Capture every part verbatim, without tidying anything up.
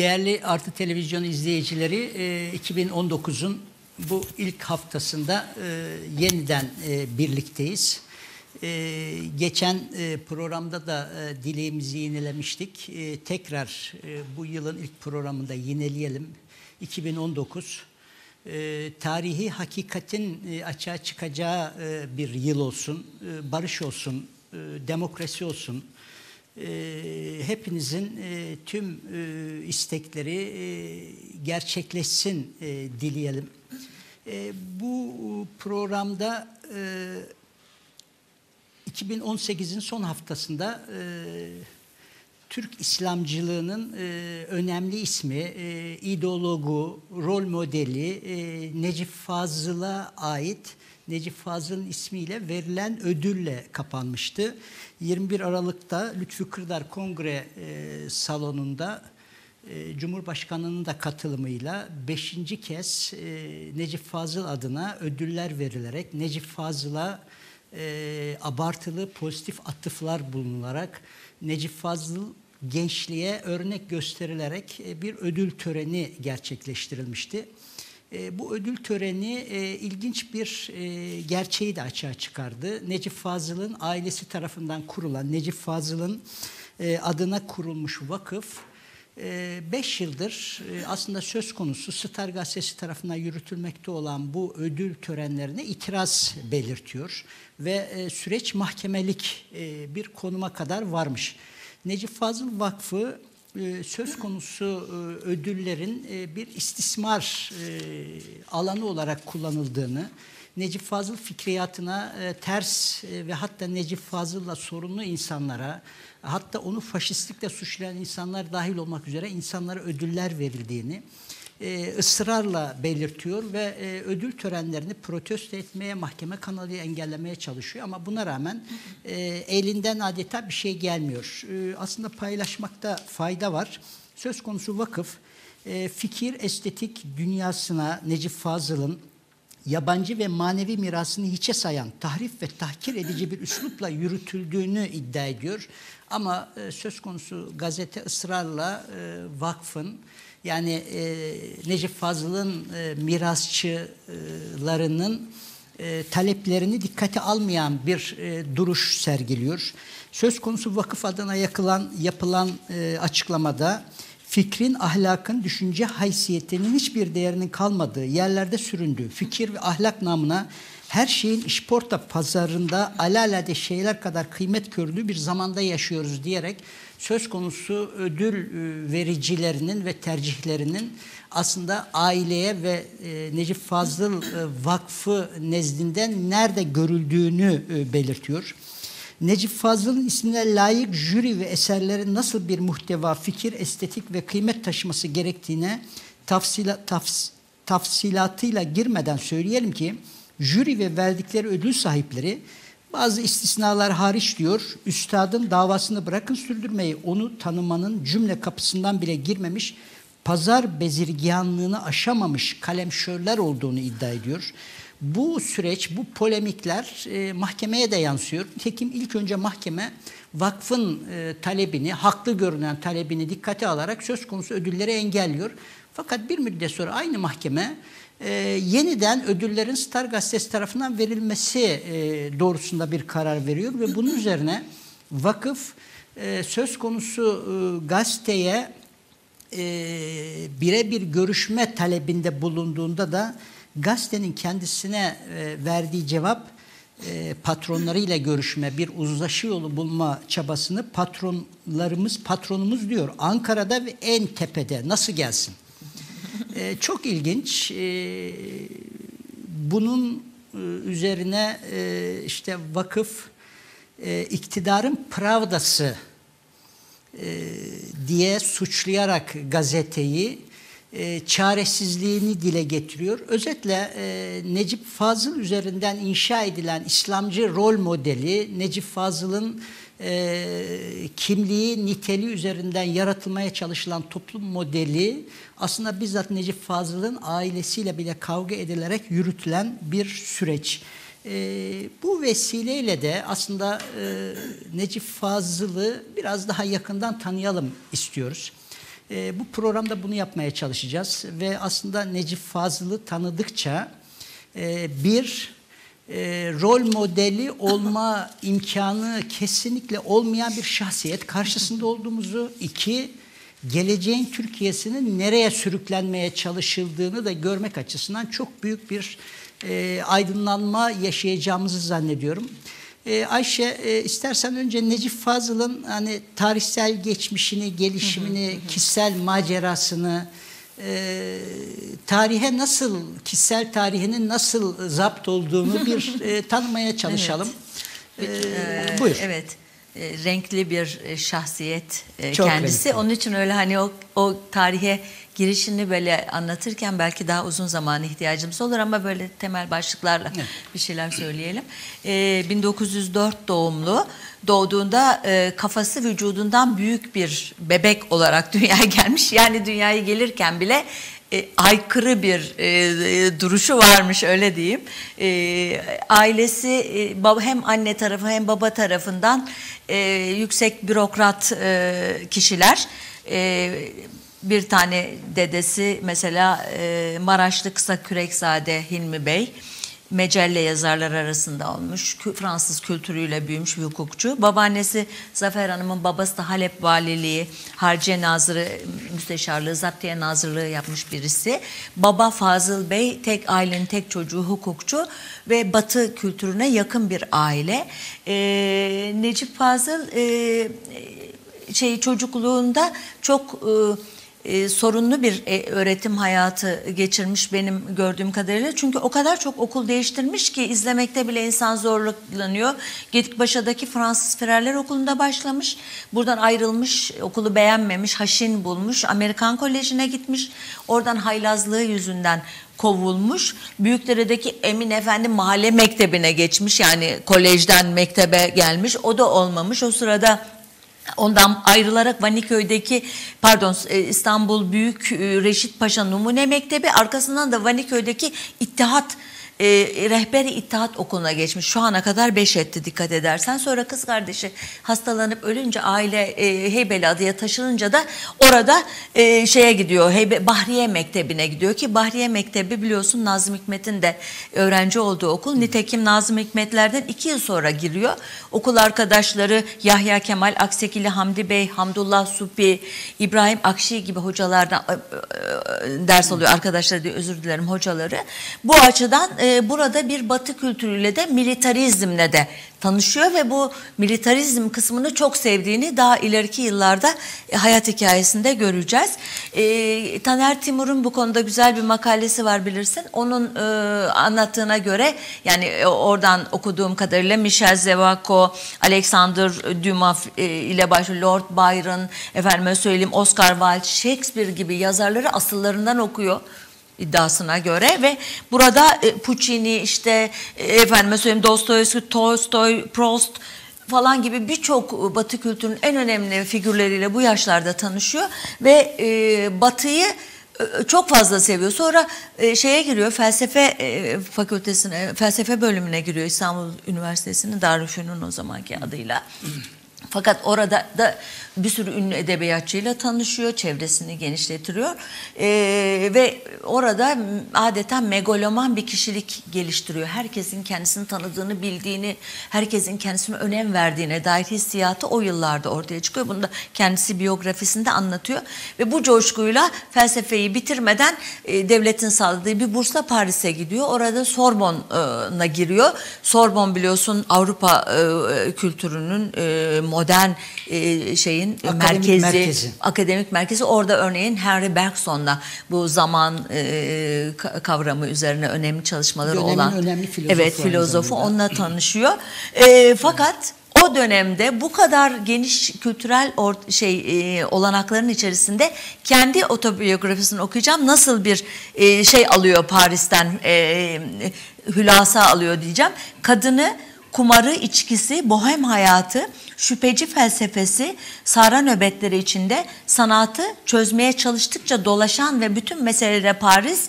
değerli Artı Televizyon izleyicileri, iki bin on dokuzun bu ilk haftasında yeniden birlikteyiz. Geçen programda da dileğimizi yinelemiştik. Tekrar bu yılın ilk programında yineleyelim. iki bin on dokuz tarihi hakikatin açığa çıkacağı bir yıl olsun, barış olsun, demokrasi olsun. Hepinizin tüm istekleri gerçekleşsin dileyelim. Bu programda iki bin on sekizin son haftasında Türk İslamcılığının önemli ismi, ideologu, rol modeli Necip Fazıl'a ait, Necip Fazıl'ın ismiyle verilen ödülle kapanmıştı. yirmi bir Aralık'ta Lütfü Kırdar Kongre e, salonunda e, Cumhurbaşkanı'nın da katılımıyla beşinci kez e, Necip Fazıl adına ödüller verilerek, Necip Fazıl'a e, abartılı pozitif atıflar bulunularak, Necip Fazıl gençliğe örnek gösterilerek e, bir ödül töreni gerçekleştirilmişti. E, bu ödül töreni e, ilginç bir e, gerçeği de açığa çıkardı. Necip Fazıl'ın ailesi tarafından kurulan, Necip Fazıl'ın e, adına kurulmuş vakıf beş e, yıldır e, aslında söz konusu Star Gazetesi tarafından yürütülmekte olan bu ödül törenlerine itiraz belirtiyor. Ve e, süreç mahkemelik e, bir konuma kadar varmış. Necip Fazıl Vakfı söz konusu ödüllerin bir istismar alanı olarak kullanıldığını, Necip Fazıl fikriyatına ters ve hatta Necip Fazıl'la sorunlu insanlara, hatta onu faşistlikle suçlayan insanlar dahil olmak üzere insanlara ödüller verildiğini ısrarla belirtiyor ve ödül törenlerini protesto etmeye, mahkeme kanalı engellemeye çalışıyor. Ama buna rağmen elinden adeta bir şey gelmiyor. Aslında paylaşmakta fayda var. Söz konusu vakıf, fikir, estetik dünyasına Necip Fazıl'ın yabancı ve manevi mirasını hiçe sayan, tahrif ve tahkir edici bir üslupla yürütüldüğünü iddia ediyor. Ama söz konusu gazete ısrarla vakfın, yani e, Necip Fazıl'ın e, mirasçılarının e, taleplerini dikkate almayan bir e, duruş sergiliyor. Söz konusu vakıf adına yakılan, yapılan e, açıklamada fikrin, ahlakın, düşünce haysiyetinin hiçbir değerinin kalmadığı, yerlerde süründüğü, fikir ve ahlak namına her şeyin işporta pazarında alelade şeyler kadar kıymet gördüğü bir zamanda yaşıyoruz diyerek söz konusu ödül vericilerinin ve tercihlerinin aslında aileye ve Necip Fazıl Vakfı nezdinden nerede görüldüğünü belirtiyor. Necip Fazıl'ın ismine layık jüri ve eserlerin nasıl bir muhteva, fikir, estetik ve kıymet taşıması gerektiğine tafsila, tafs, tafsilatıyla girmeden söyleyelim ki, jüri ve verdikleri ödül sahipleri, bazı istisnalar hariç diyor, üstadın davasını bırakın sürdürmeyi, onu tanımanın cümle kapısından bile girmemiş, pazar bezirganlığını aşamamış kalemşörler olduğunu iddia ediyor. Bu süreç, bu polemikler e, mahkemeye de yansıyor. Nitekim ilk önce mahkeme vakfın e, talebini, haklı görünen talebini dikkate alarak söz konusu ödülleri engelliyor. Fakat bir müddet sonra aynı mahkeme e, yeniden ödüllerin Star Gazetesi tarafından verilmesi e, doğrusunda bir karar veriyor. Ve bunun üzerine vakıf e, söz konusu e, gazeteye e, birebir görüşme talebinde bulunduğunda da gazetenin kendisine verdiği cevap, patronlarıyla görüşme, bir uzlaşı yolu bulma çabasını patronlarımız, patronumuz diyor, Ankara'da ve en tepede, nasıl gelsin? Çok ilginç. Bunun üzerine işte vakıf, iktidarın pravdası diye suçlayarak gazeteyi, E, çaresizliğini dile getiriyor. Özetle e, Necip Fazıl üzerinden inşa edilen İslamcı rol modeli, Necip Fazıl'ın e, kimliği, niteliği üzerinden yaratılmaya çalışılan toplum modeli aslında bizzat Necip Fazıl'ın ailesiyle bile kavga edilerek yürütülen bir süreç. E, bu vesileyle de aslında e, Necip Fazıl'ı biraz daha yakından tanıyalım istiyoruz. E, bu programda bunu yapmaya çalışacağız ve aslında Necip Fazıl'ı tanıdıkça e, bir e, rol modeli olma imkanı kesinlikle olmayan bir şahsiyet karşısında olduğumuzu, iki, geleceğin Türkiye'sinin nereye sürüklenmeye çalışıldığını da görmek açısından çok büyük bir e, aydınlanma yaşayacağımızı zannediyorum. E, Ayşe, e, istersen önce Necip Fazıl'ın hani tarihsel geçmişini, gelişimini, hı hı hı. kişisel macerasını, e, tarihe nasıl, kişisel tarihinin nasıl zapt olduğunu bir e, tanımaya çalışalım. Evet. E, buyur. Evet. E, renkli bir şahsiyet e, kendisi. Renkli. Onun için öyle hani o, o tarihe girişini böyle anlatırken belki daha uzun zamana ihtiyacımız olur ama böyle temel başlıklarla evet. bir şeyler söyleyelim. E, bin dokuz yüz dört doğumlu. Doğduğunda e, kafası vücudundan büyük bir bebek olarak dünyaya gelmiş. Yani dünyaya gelirken bile E, aykırı bir e, duruşu varmış, öyle diyeyim. E, ailesi e, baba, hem anne tarafı hem baba tarafından e, yüksek bürokrat e, kişiler. E, bir tane dedesi mesela e, Maraşlı kısa kürekzade Hilmi Bey. Mecelle yazarlar arasında olmuş. Fransız kültürüyle büyümüş bir hukukçu. Babaannesi Zafer Hanım'ın babası da Halep valiliği, Harciye Nazırı müsteşarlığı, Zaptiye Nazırlığı yapmış birisi. Baba Fazıl Bey, tek ailenin tek çocuğu, hukukçu ve Batı kültürüne yakın bir aile. Ee, Necip Fazıl e, şey, çocukluğunda çok E, Ee, sorunlu bir e, öğretim hayatı geçirmiş benim gördüğüm kadarıyla. Çünkü o kadar çok okul değiştirmiş ki izlemekte bile insan zorlanıyor. Gedikpaşa'daki Fransız Frerler okulunda başlamış. Buradan ayrılmış, okulu beğenmemiş, haşin bulmuş. Amerikan Koleji'ne gitmiş. Oradan haylazlığı yüzünden kovulmuş. Büyükdere'deki Emin Efendi mahalle mektebine geçmiş. Yani kolejden mektebe gelmiş. O da olmamış. O sırada ondan ayrılarak Vaniköy'deki pardon İstanbul Büyük Reşit Paşa Numune Mektebi, arkasından da Vaniköy'deki İttihat e, Rehberi İttihat Okulu'na geçmiş. Şu ana kadar beş etti dikkat edersen. Sonra kız kardeşi hastalanıp ölünce aile e, Heybeliada'ya taşınınca da orada e, şeye gidiyor. Heybe, Bahriye Mektebi'ne gidiyor ki Bahriye Mektebi biliyorsun Nazım Hikmet'in de öğrenci olduğu okul. Nitekim Nazım Hikmetler'den iki yıl sonra giriyor. Okul arkadaşları Yahya Kemal Aksekili, Hamdi Bey, Hamdullah Supi, İbrahim Akşi gibi hocalardan e, e, ders alıyor. Arkadaşları diyor, özür dilerim, hocaları. Bu açıdan e, burada bir Batı kültürüyle de militarizmle de tanışıyor ve bu militarizm kısmını çok sevdiğini daha ileriki yıllarda hayat hikayesinde göreceğiz. E, Taner Timur'un bu konuda güzel bir makalesi var, bilirsin. Onun e, anlattığına göre, yani oradan okuduğum kadarıyla Michel Zevako, Alexander Dumas e, ile başlıyor. Lord Byron, efendime söyleyeyim Oscar Wilde, Shakespeare gibi yazarları asıllarından okuyor iddiasına göre ve burada e, Puccini, işte e, efendime söyleyeyim Dostoyevski, Tolstoy, Proust falan gibi birçok Batı kültürünün en önemli figürleriyle bu yaşlarda tanışıyor ve e, Batı'yı e, çok fazla seviyor. Sonra e, şeye giriyor, felsefe e, fakültesine, felsefe bölümüne giriyor İstanbul Üniversitesi'nin, Darüşşün'ün o zamanki adıyla. Fakat orada da bir sürü ünlü edebiyatçıyla tanışıyor, çevresini genişletiyor ee, ve orada adeta megaloman bir kişilik geliştiriyor. Herkesin kendisini tanıdığını, bildiğini, herkesin kendisine önem verdiğine dair hissiyatı o yıllarda ortaya çıkıyor. Bunu da kendisi biyografisinde anlatıyor ve bu coşkuyla felsefeyi bitirmeden e, devletin sağladığı bir bursla Paris'e gidiyor. Orada Sorbonne'a giriyor. Sorbonne biliyorsun Avrupa e, kültürünün e, modern e, şeyin akademik merkezi, merkezi, akademik merkezi. Orada örneğin Henry Bergson'la bu zaman e, kavramı üzerine önemli çalışmaları dönemin olan önemli filozofu, evet filozofu onunla tanışıyor. E, fakat o dönemde bu kadar geniş kültürel or şey e, olanakların içerisinde kendi otobiyografisini okuyacağım. Nasıl bir e, şey alıyor Paris'ten, e, hülasa alıyor diyeceğim. Kadını, kumarı, içkisi, bohem hayatı, şüpheci felsefesi, saran nöbetleri içinde sanatı çözmeye çalıştıkça dolaşan ve bütün meselelere Paris,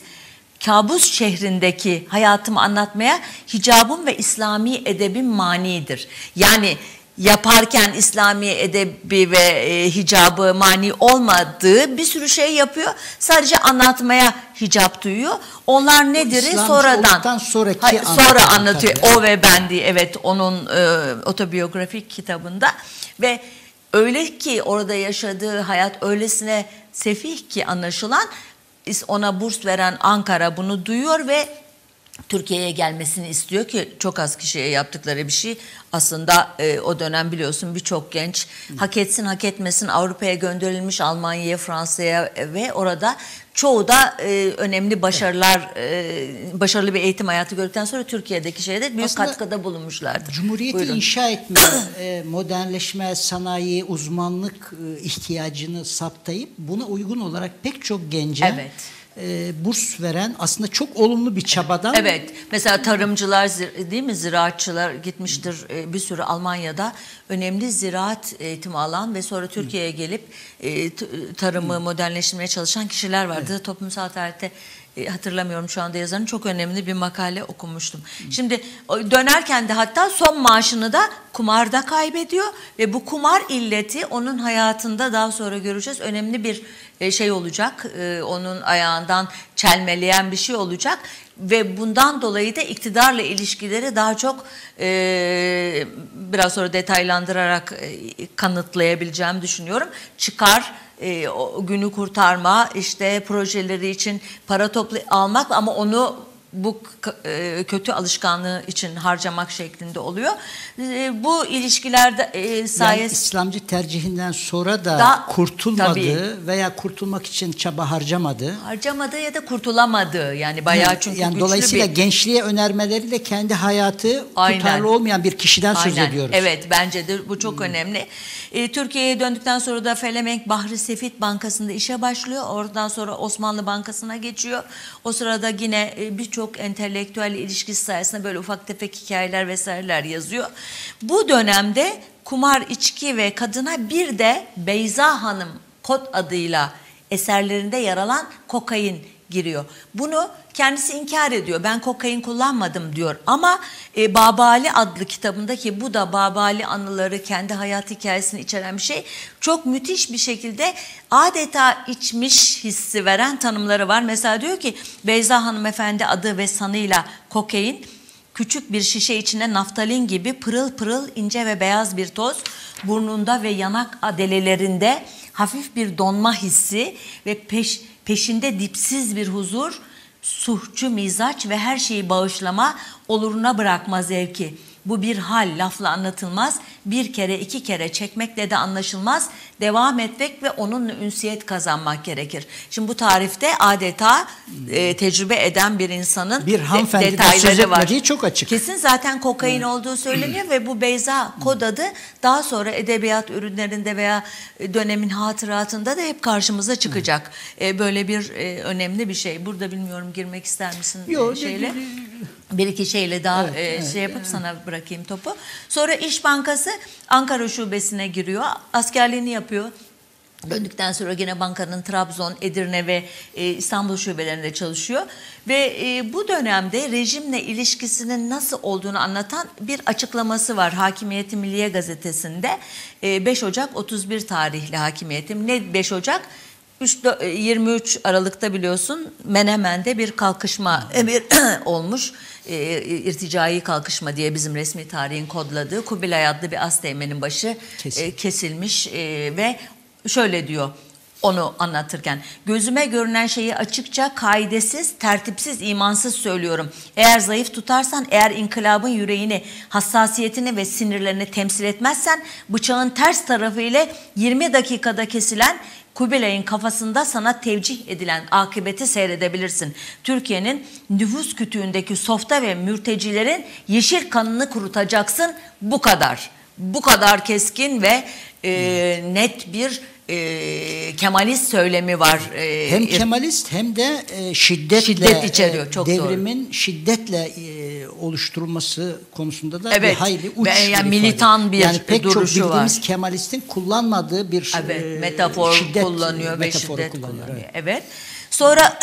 kabus şehrindeki hayatımı anlatmaya hicabım ve İslami edebim manidir. Yani yaparken İslami edebi ve e, hicabı mani olmadığı bir sürü şey yapıyor. Sadece anlatmaya hicap duyuyor. Onlar nedir? İslamcı sonradan sonraki hayır, sonra anlatıyor. anlatıyor. O ve ben diye, evet, onun e, otobiyografik kitabında. Ve öyle ki orada yaşadığı hayat öylesine sefih ki anlaşılan, ona burs veren Ankara bunu duyuyor ve Türkiye'ye gelmesini istiyor ki çok az kişiye yaptıkları bir şey. Aslında e, o dönem biliyorsun birçok genç Hı. hak etsin hak etmesin Avrupa'ya gönderilmiş, Almanya'ya, Fransa'ya ve orada çoğu da e, önemli başarılar, e, başarılı bir eğitim hayatı gördükten sonra Türkiye'deki şeyde büyük aslında katkıda bulunmuşlardır. Cumhuriyeti Buyurun. inşa etme, modernleşme, sanayi, uzmanlık ihtiyacını saptayıp buna uygun olarak pek çok gence evet. burs veren aslında çok olumlu bir çabadan. Evet. Mesela tarımcılar değil mi? Ziraatçılar gitmiştir bir sürü Almanya'da önemli ziraat eğitimi alan ve sonra Türkiye'ye gelip tarımı modernleştirmeye çalışan kişiler vardı. Evet. Toplumsal tarihte hatırlamıyorum şu anda yazarın, çok önemli bir makale okumuştum. Şimdi dönerken de hatta son maaşını da kumarda kaybediyor ve bu kumar illeti onun hayatında daha sonra göreceğiz. Önemli bir şey olacak, onun ayağından çelmeleyen bir şey olacak ve bundan dolayı da iktidarla ilişkileri daha çok biraz sonra detaylandırarak kanıtlayabileceğimi düşünüyorum. Çıkar, o günü kurtarma, işte projeleri için para topla- almak ama onu bu kötü alışkanlığı için harcamak şeklinde oluyor. Bu ilişkilerde sayesinde yani İslamcı tercihinden sonra da, da kurtulmadı tabii. veya kurtulmak için çaba harcamadı. Harcamadı ya da kurtulamadı. Yani bayağı çünkü yani güçlü dolayısıyla bir... gençliğe önermeleri de kendi hayatı Aynen. tutarlı olmayan bir kişiden Aynen. söz ediyoruz. Evet, bence de bu çok hmm. önemli. E, Türkiye'ye döndükten sonra da Felemenk Bahri Sefit Bankası'nda işe başlıyor. Oradan sonra Osmanlı Bankası'na geçiyor. O sırada yine birçok çok entelektüel ilişkisi sayesinde böyle ufak tefek hikayeler vesaireler yazıyor. Bu dönemde kumar, içki ve kadına bir de Beyza Hanım kod adıyla eserlerinde yer alan kokain giriyor. Bunu kendisi inkar ediyor. Ben kokain kullanmadım diyor. Ama e, Baba Ali adlı kitabındaki, bu da Baba Ali anıları, kendi hayat hikayesini içeren bir şey. Çok müthiş bir şekilde adeta içmiş hissi veren tanımları var. Mesela diyor ki Beyza hanımefendi adı ve sanıyla kokain, küçük bir şişe içine naftalin gibi pırıl pırıl ince ve beyaz bir toz, burnunda ve yanak adelelerinde hafif bir donma hissi ve peş, peşinde dipsiz bir huzur, suhçu mizaç ve her şeyi bağışlama, oluruna bırakma zevki. Bu bir hal, lafla anlatılmaz, bir kere iki kere çekmekle de anlaşılmaz, devam etmek ve onunla ünsiyet kazanmak gerekir. Şimdi bu tarifte adeta e, tecrübe eden bir insanın bir hanımefendi detayları var. Çok açık. Kesin zaten kokain hmm. olduğu söyleniyor hmm. ve bu Beyza kod adı daha sonra edebiyat ürünlerinde veya dönemin hatıratında da hep karşımıza çıkacak. Hmm. E, böyle bir e, önemli bir şey. Burada bilmiyorum, girmek ister misin? Yok. Şeyle? Bir iki şeyle daha evet, e, evet, şey yapıp evet. sana bırakayım topu. Sonra İş Bankası Ankara Şubesi'ne giriyor. Askerliğini yapıyor. Döndükten sonra yine bankanın Trabzon, Edirne ve e, İstanbul şubelerinde çalışıyor. Ve e, bu dönemde rejimle ilişkisinin nasıl olduğunu anlatan bir açıklaması var Hakimiyeti Milliye Gazetesi'nde. E, beş Ocak otuz bir tarihli hakimiyetim. Ne beş Ocak? yirmi üç Aralık'ta biliyorsun Menemen'de bir kalkışma bir olmuş. E, irticai kalkışma diye bizim resmi tarihin kodladığı. Kubilay adlı bir Asteğmen'in başı Kesin. e, kesilmiş e, ve şöyle diyor onu anlatırken. Gözüme görünen şeyi açıkça, kaidesiz, tertipsiz, imansız söylüyorum. Eğer zayıf tutarsan, eğer inkılabın yüreğini, hassasiyetini ve sinirlerini temsil etmezsen, bıçağın ters tarafı ile yirmi dakikada kesilen Kubilay'ın kafasında sana tevcih edilen akıbeti seyredebilirsin. Türkiye'nin nüfus kütüğündeki softa ve mürtecilerin yeşil kanını kurutacaksın. Bu kadar. Bu kadar keskin ve e, net bir e, Kemalist söylemi var. E, hem Kemalist hem de e, şiddetle şiddet içeriyor. Çok devrimin doğru. şiddetle e, oluşturulması konusunda da evet. bir hayli uç yani bir militan bir yani pek duruşu çok bildiğimiz var. Kemalist'in kullanmadığı bir evet, e, metafor şiddet kullanıyor ve şiddet kullanıyor. kullanıyor. Evet. evet. Sonra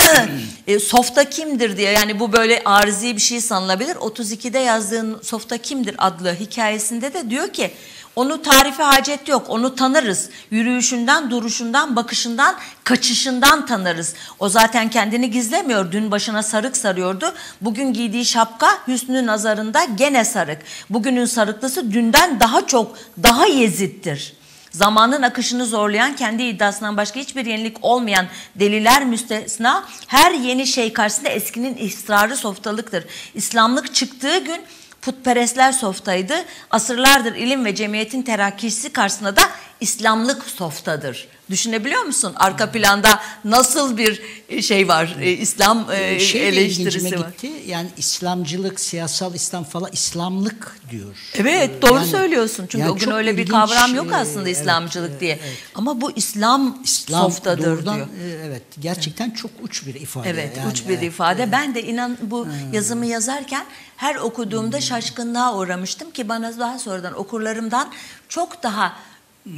e, Softa kimdir diye, yani bu böyle arzi bir şey sanılabilir. otuz ikide yazdığın Softa kimdir adlı hikayesinde de diyor ki Onu tarife hacet yok. Onu tanırız. Yürüyüşünden, duruşundan, bakışından, kaçışından tanırız. O zaten kendini gizlemiyor. Dün başına sarık sarıyordu. Bugün giydiği şapka Hüsnü nazarında gene sarık. Bugünün sarıklısı dünden daha çok, daha yezittir. Zamanın akışını zorlayan, kendi iddiasından başka hiçbir yenilik olmayan deliler müstesna, her yeni şey karşısında eskinin ısrarı softalıktır. İslamlık çıktığı gün putperestler softaydı. Asırlardır ilim ve cemiyetin terakkisi karşısında da İslamlık softadır. Düşünebiliyor musun? Arka planda nasıl bir şey var? İslam şey eleştirisi var. Gitti. Yani İslamcılık, siyasal İslam falan, İslamlık diyor. Evet, doğru yani, söylüyorsun. Çünkü yani o gün öyle ilginç bir kavram yok aslında İslamcılık evet, diye. Evet. Ama bu İslam, İslam softadır doğrudan, diyor. Evet, gerçekten evet. Çok uç bir ifade. Evet, yani, uç bir evet, ifade. Evet. Ben de inan bu hmm. yazımı yazarken her okuduğumda hmm. şaşkınlığa uğramıştım ki bana daha sonradan okurlarımdan çok daha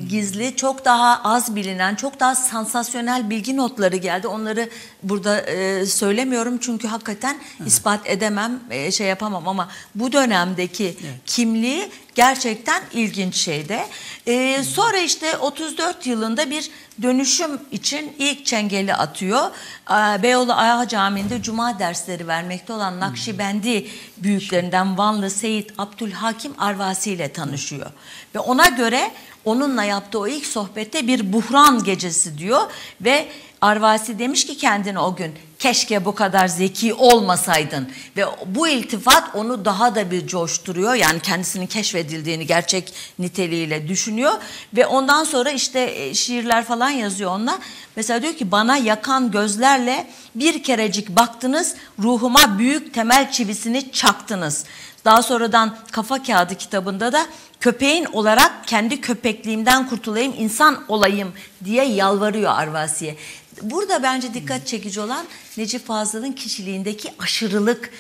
gizli, çok daha az bilinen, çok daha sansasyonel bilgi notları geldi. Onları burada e, söylemiyorum çünkü hakikaten Hı. ispat edemem, e, şey yapamam ama bu dönemdeki evet. kimliği gerçekten ilginç şeyde. E, sonra işte otuz dört yılında bir dönüşüm için ilk çengeli atıyor. E, Beyoğlu Ayağa Camii'nde cuma dersleri vermekte olan Nakşibendi büyüklerinden Vanlı Seyit Abdülhakim Arvasi ile tanışıyor. Hı. Ve ona göre onunla yaptığı o ilk sohbette bir buhran gecesi diyor ve Arvasi demiş ki kendine o gün, keşke bu kadar zeki olmasaydın ve bu iltifat onu daha da bir coşturuyor. Yani kendisinin keşfedildiğini gerçek niteliğiyle düşünüyor ve ondan sonra işte şiirler falan yazıyor onunla. Mesela diyor ki, bana yakan gözlerle bir kerecik baktınız, ruhuma büyük temel çivisini çaktınız. Daha sonradan Kafa Kağıdı kitabında da köpeğin olarak kendi köpekliğimden kurtulayım, insan olayım diye yalvarıyor Arvasi'ye. Burada bence dikkat çekici olan Necip Fazıl'ın kişiliğindeki aşırılık,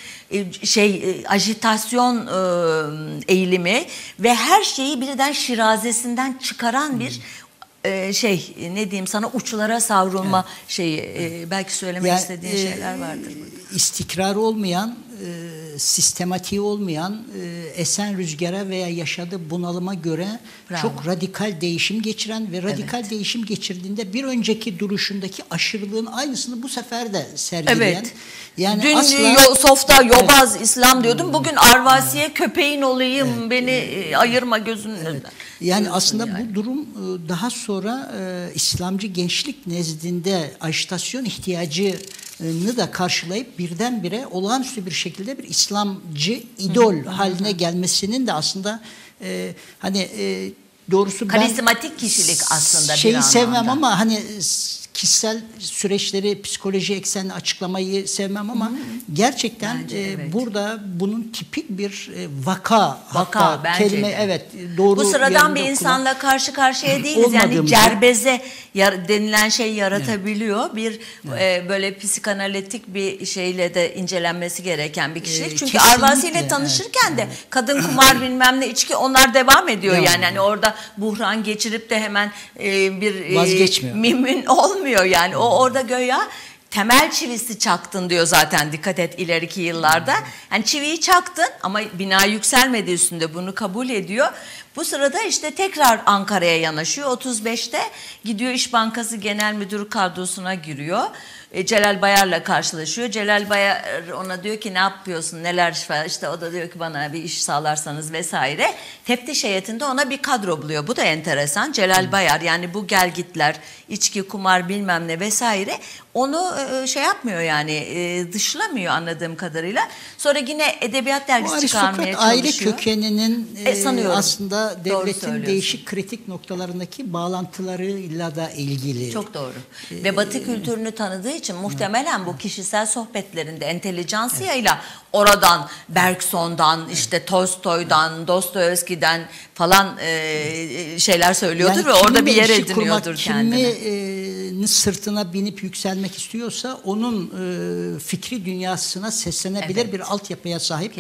şey, ajitasyon eğilimi ve her şeyi birden şirazesinden çıkaran bir şey, ne diyeyim sana, uçlara savrulma evet. şeyi. Belki söylemek yani, istediğin şeyler vardır burada. İstikrar olmayan, sistematiği olmayan, esen rüzgara veya yaşadığı bunalıma göre Bravo. çok radikal değişim geçiren ve radikal evet. değişim geçirdiğinde bir önceki duruşundaki aşırılığın aynısını bu sefer de sergileyen. Evet. Yani dün asla, yo, softa yobaz evet. İslam diyordum. Bugün Arvasi'ye evet. köpeğin olayım, evet. beni evet. ayırma gözünün evet. önünden. Yani Diyorsun aslında yani. bu durum daha sonra e, İslamcı gençlik nezdinde ajitasyon ihtiyacı da karşılayıp birdenbire olağanüstü bir şekilde bir İslamcı idol hı hı. haline gelmesinin de aslında e, hani e, doğrusu karizmatik kişilik aslında şeyi bir sevmem anlamda. ama hani kişisel süreçleri, psikoloji eksenli açıklamayı sevmem ama hı hı. gerçekten bence, e, evet. burada bunun tipik bir vaka, vaka hatta bence kelime de. evet doğru. Bu sıradan bir insanla kulak. karşı karşıya değiliz. Yani cerbeze denilen şey yaratabiliyor. Evet. Bir evet. E, böyle psikanalitik bir şeyle de incelenmesi gereken bir kişilik. E, Çünkü Arvasi ile tanışırken evet. de kadın, kumar, bilmem ne, içki, onlar devam ediyor yani. yani. yani orada buhran geçirip de hemen e, bir e, mimin olmuyor. Yani o orada göya temel çivisi çaktın diyor zaten, dikkat et ileriki yıllarda. Yani çiviyi çaktın ama bina yükselmedi üstünde, bunu kabul ediyor. Bu sırada işte tekrar Ankara'ya yanaşıyor. otuz beşte gidiyor İş Bankası Genel Müdürü kadrosuna giriyor. Celal Bayar'la karşılaşıyor. Celal Bayar ona diyor ki, ne yapıyorsun, neler iş var? İşte o da diyor ki, bana bir iş sağlarsanız vesaire. Teftiş heyetinde ona bir kadro buluyor. Bu da enteresan. Celal Bayar yani bu gelgitler, içki, kumar, bilmem ne vesaire onu şey yapmıyor yani, dışlamıyor anladığım kadarıyla. Sonra yine Edebiyat Dergisi çıkarmaya çalışıyor. Aile kökeninin e, sanıyorum. aslında devletin değişik kritik noktalarındaki bağlantılarıyla da ilgili. Çok doğru. Ee, Ve Batı kültürünü tanıdığı için muhtemelen bu kişisel sohbetlerinde entelijansiyayla evet. oradan, Bergson'dan, işte Tolstoy'dan, Dostoyevski'den falan e, şeyler söylüyordur yani ve orada bir yer ediniyordur kendine. Kimi e, sırtına binip yükselmek istiyorsa onun e, fikri dünyasına seslenebilir evet. bir altyapıya sahip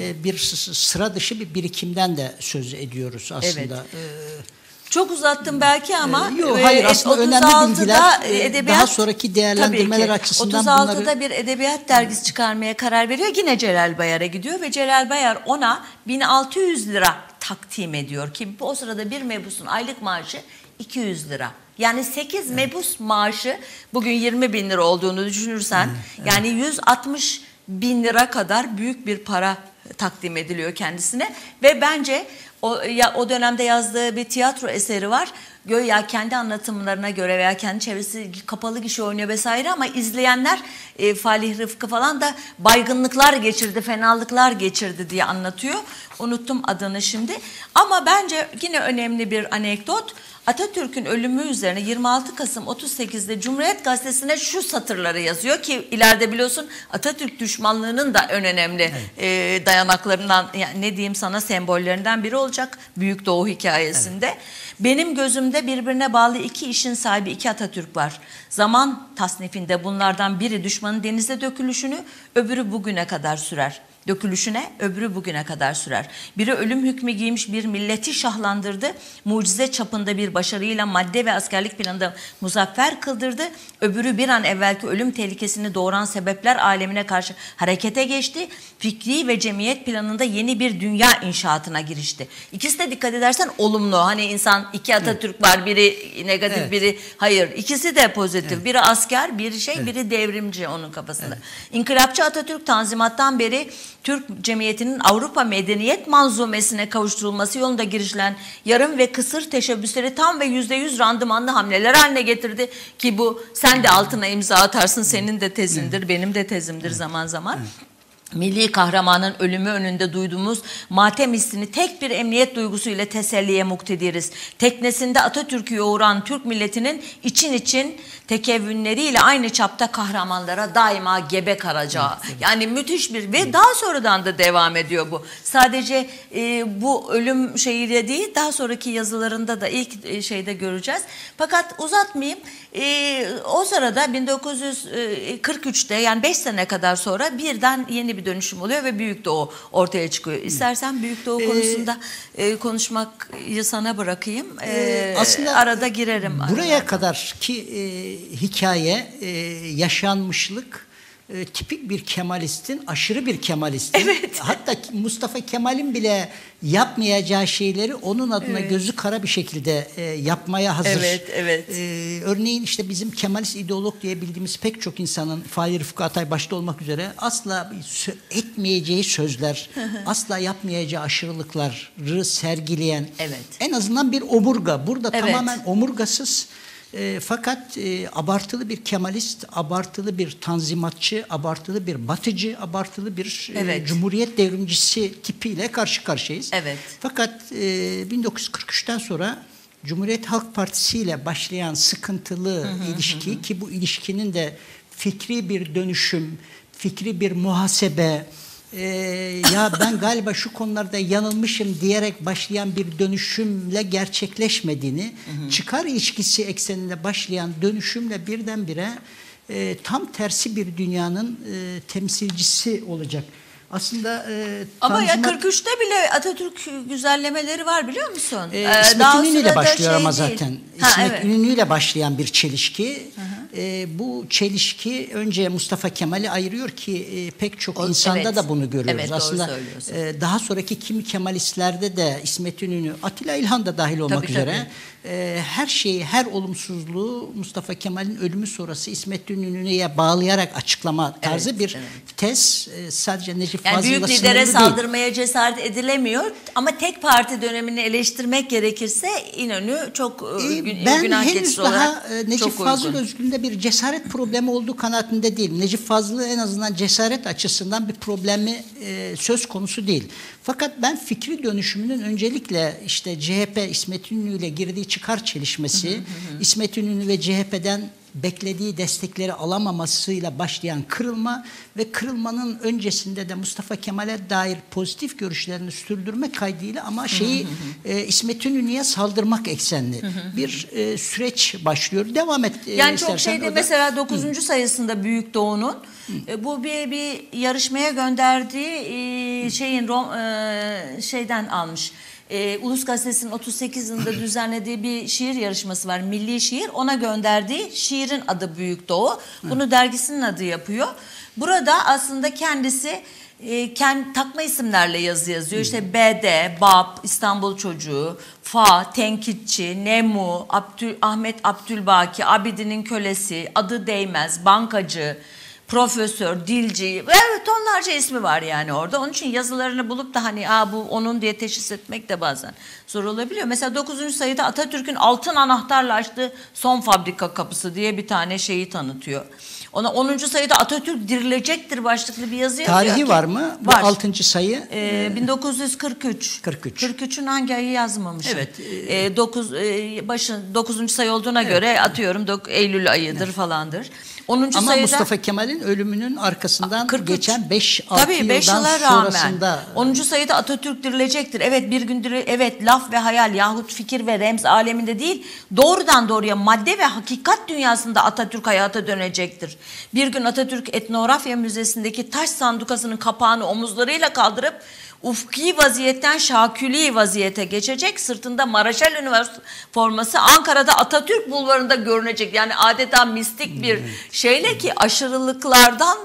e, bir sıra dışı bir birikimden de söz ediyoruz aslında. Evet. E, Çok uzattım belki ama e, yok, hayır, aslında önemli bilgiler edebiyat, daha sonraki değerlendirmeler açısından otuz altıda bunları... bir edebiyat dergisi çıkarmaya karar veriyor. Yine Celal Bayar'a gidiyor ve Celal Bayar ona bin altı yüz lira takdim ediyor ki o sırada bir mebusun aylık maaşı iki yüz lira. Yani sekiz evet. mebus maaşı bugün yirmi bin lira olduğunu düşünürsen evet. yani yüz altmış bin lira kadar büyük bir para takdim ediliyor kendisine ve bence o, ya, o dönemde yazdığı bir tiyatro eseri var. Göya kendi anlatımlarına göre veya kendi çevresi kapalı kişi oynuyor vesaire ama izleyenler e, Falih Rıfkı falan da baygınlıklar geçirdi, fenalıklar geçirdi diye anlatıyor. Unuttum adını şimdi. Ama bence yine önemli bir anekdot. Atatürk'ün ölümü üzerine yirmi altı Kasım otuz sekiz'de Cumhuriyet Gazetesi'ne şu satırları yazıyor ki ileride biliyorsun Atatürk düşmanlığının da en önemli evet. e, dayanaklarından, yani ne diyeyim sana, sembollerinden biri olacak Büyük Doğu hikayesinde. Evet. Benim gözümde birbirine bağlı iki işin sahibi iki Atatürk var. Zaman tasnifinde bunlardan biri düşmanın denize dökülüşünü, öbürü bugüne kadar sürer. Dökülüşüne öbürü bugüne kadar sürer. Biri ölüm hükmü giymiş bir milleti şahlandırdı. Mucize çapında bir başarıyla madde ve askerlik planında muzaffer kıldırdı. Öbürü bir an evvelki ölüm tehlikesini doğuran sebepler alemine karşı harekete geçti. Fikri ve cemiyet planında yeni bir dünya inşaatına girişti. İkisi de dikkat edersen olumlu. Hani insan iki Atatürk var, biri negatif evet. biri hayır. İkisi de pozitif. Evet. Biri asker, biri şey, evet. biri devrimci onun kafasında. Evet. İnkılapçı Atatürk Tanzimat'tan beri Türk cemiyetinin Avrupa medeniyet manzumesine kavuşturulması yolunda girişilen yarım ve kısır teşebbüsleri tam ve yüzde yüz randımanlı hamleler haline getirdi ki bu sen de altına imza atarsın, senin de tezindir, benim de tezimdir zaman zaman. Milli kahramanın ölümü önünde duyduğumuz matem hissini tek bir emniyet duygusu ile teselliye muktediriz. Teknesinde Atatürk'ü yoğuran Türk milletinin için için tekevünleriyle aynı çapta kahramanlara daima gebe kalacağı. Yani müthiş bir ve daha sonradan da devam ediyor bu. Sadece e, bu ölüm şeyiyle değil, daha sonraki yazılarında da ilk e, şeyde göreceğiz. Fakat uzatmayayım. E, o sırada bin dokuz yüz kırk üç'te yani beş sene kadar sonra birden yeni bir dönüşüm oluyor ve Büyük Doğu ortaya çıkıyor. İstersen Büyük Doğu ee, konusunda e, konuşmayı sana bırakayım. E, aslında arada girerim. Buraya arada. kadar ki e, hikaye, e, yaşanmışlık e, tipik bir Kemalistin, aşırı bir Kemalistin. Evet. Hatta Mustafa Kemal'in bile yapmayacağı şeyleri onun adına evet. gözü kara bir şekilde e, yapmaya hazır. Evet, evet. E, örneğin işte bizim Kemalist ideolog diye bildiğimiz pek çok insanın, Fahri Rıfkı Atay başta olmak üzere, asla etmeyeceği sözler, asla yapmayacağı aşırılıkları sergileyen evet. en azından bir omurga. Burada evet. tamamen omurgasız e, fakat e, abartılı bir Kemalist, abartılı bir tanzimatçı, abartılı bir batıcı, abartılı bir evet. e, cumhuriyet devrimcisi tipiyle karşı karşıyayız. Evet. Fakat e, bin dokuz yüz kırk üç'ten sonra Cumhuriyet Halk Partisi ile başlayan sıkıntılı hı hı, ilişki hı. ki bu ilişkinin de fikri bir dönüşüm, fikri bir muhasebe, e, ya ben galiba şu konularda yanılmışım diyerek başlayan bir dönüşümle gerçekleşmediğini, hı hı. çıkar ilişkisi ekseninde başlayan dönüşümle birdenbire e, tam tersi bir dünyanın e, temsilcisi olacak. Aslında e, ama ya kırk üç'te bile Atatürk güzellemeleri var, biliyor musun? E, İsmet İnönü'yle başlıyor şey ama zaten. Ha, İsmet evet. İnönü'yle başlayan bir çelişki. Hı hı. E, bu çelişki önce Mustafa Kemal'i ayırıyor ki e, pek çok o, insanda evet. da bunu görüyoruz. Evet, aslında e, daha sonraki kimi Kemalistlerde de İsmet İnönü, Atilla İlhan da dahil olmak tabii, üzere tabii. E, her şeyi, her olumsuzluğu Mustafa Kemal'in ölümü sonrası İsmet İnönü'ye bağlayarak açıklama tarzı evet, bir evet. tez. E, sadece Necip Yani büyük lidere saldırmaya değil. cesaret edilemiyor ama tek parti dönemini eleştirmek gerekirse İnönü çok e, gün, ben günah henüz daha Necip Fazıl özgünde bir cesaret problemi olduğu kanaatinde değil. Necip Fazıl'ın en azından cesaret açısından bir problemi e, söz konusu değil. Fakat ben fikri dönüşümünün öncelikle işte C H P İsmet İnönü ile girdiği çıkar çelişmesi, hı hı hı. İsmet İnönü ve C H P'den beklediği destekleri alamamasıyla başlayan kırılma ve kırılmanın öncesinde de Mustafa Kemal'e dair pozitif görüşlerini sürdürme kaydıyla ama şeyi e, İsmet İnönü'ye saldırmak eksenli bir e, süreç başlıyor. Devam et. E, yani çok şeydi da... mesela dokuzuncu Hı. sayısında Büyük Doğu'nun e, bu bir, bir yarışmaya gönderdiği e, şeyin Rom, e, şeyden almış. Ee, Ulus Gazetesi'nin otuz sekiz yılında düzenlediği bir şiir yarışması var. Milli şiir. Ona gönderdiği şiirin adı Büyük Doğu. Bunu dergisinin adı yapıyor. Burada aslında kendisi e, kendi takma isimlerle yazı yazıyor. İşte B D, Bab, İstanbul Çocuğu, Fa, Tenkitçi, Nemu, Abdül, Ahmet Abdülbaki, Abidin'in Kölesi, Adı Değmez, Bankacı, Profesör, Dilci, evet onlarca ismi var yani orada. Onun için yazılarını bulup da hani aa bu onun diye teşhis etmek de bazen zor olabiliyor. Mesela dokuzuncu sayıda Atatürk'ün altın anahtarla açtığı son fabrika kapısı diye bir tane şeyi tanıtıyor. Ona onuncu sayıda Atatürk dirilecektir başlıklı bir yazı yazıyor. Tarihi ki, var mı? Var. Bu altıncı sayı? Ee, bin dokuz yüz kırk üç. kırk üç. kırk üçün hangi ayı yazmamışım? Evet. Ee, dokuz, e, başın, dokuzuncu sayı olduğuna evet. göre atıyorum dok, Eylül ayıdır evet. falandır. onuncu Ama sayıda, Mustafa Kemal'in ölümünün arkasından kırk üç, geçen beş altı yıldan sonrasında. Rağmen, onuncu sayıda Atatürk dirilecektir. Evet bir gündür evet laf ve hayal yahut fikir ve remz aleminde değil doğrudan doğruya madde ve hakikat dünyasında Atatürk hayata dönecektir. Bir gün Atatürk Etnografya Müzesi'ndeki taş sandukasının kapağını omuzlarıyla kaldırıp ufki vaziyetten şaküli vaziyete geçecek. Sırtında Maraşel Üniversitesi forması Ankara'da Atatürk Bulvarı'nda görünecek. Yani adeta mistik bir şeyle ki aşırılıklardan